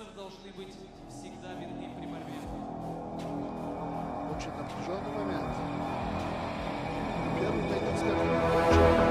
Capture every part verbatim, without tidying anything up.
агрессоры должны быть всегда верны при борьбе. Очень напряженный момент. Первый тайник скажет.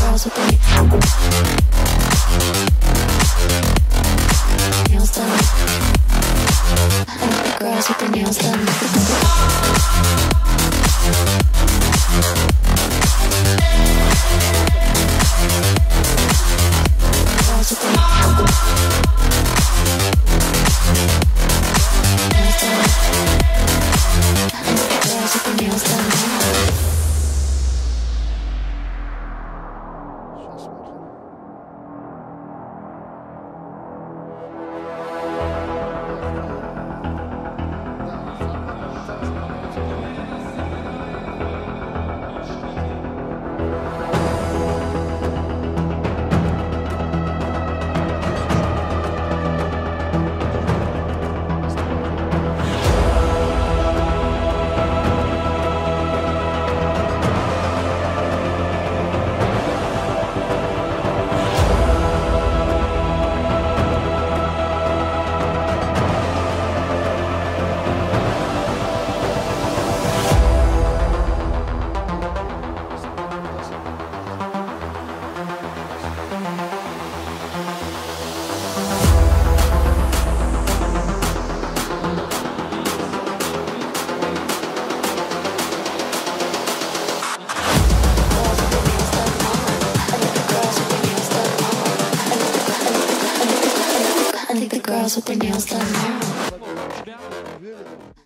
Girls with their nails done now.